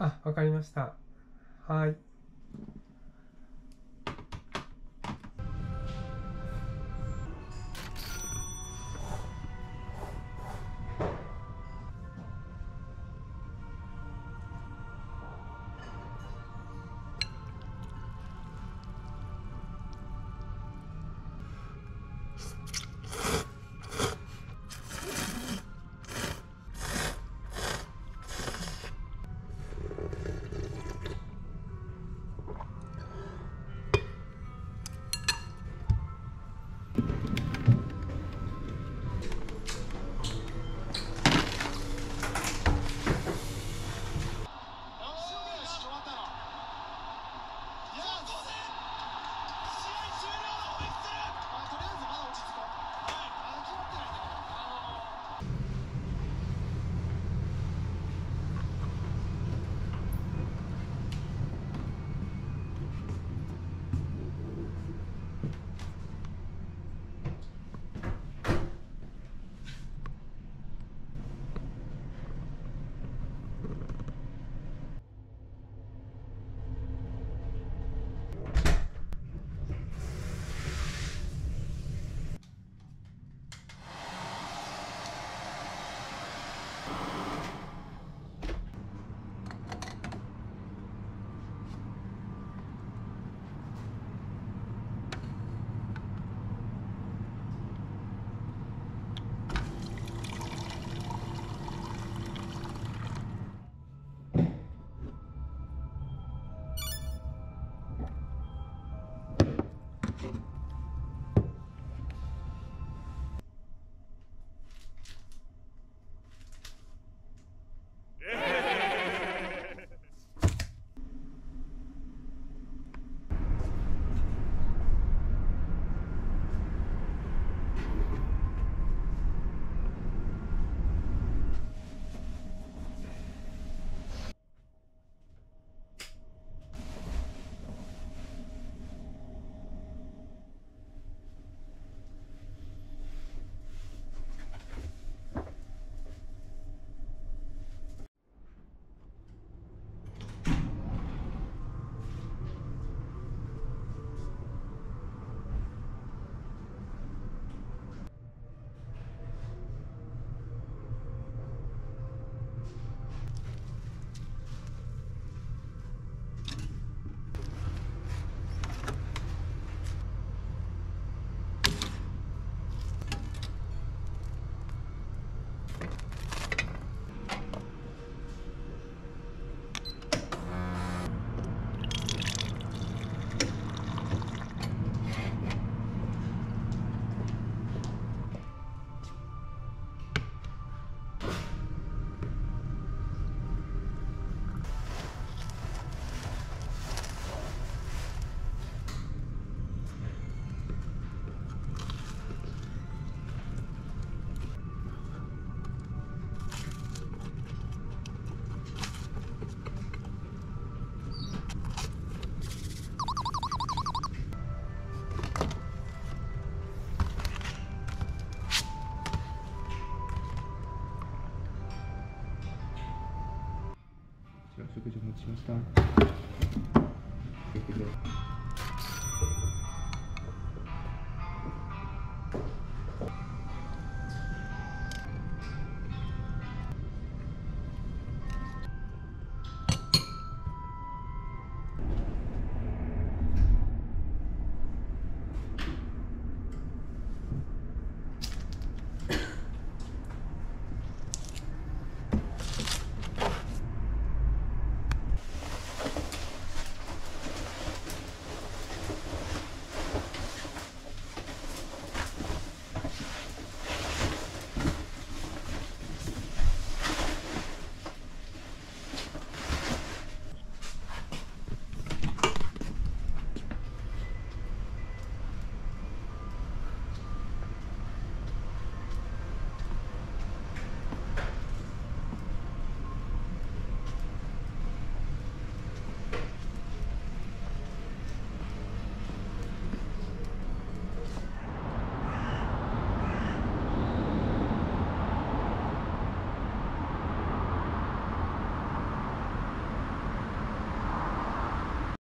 あ、わかりました。はい。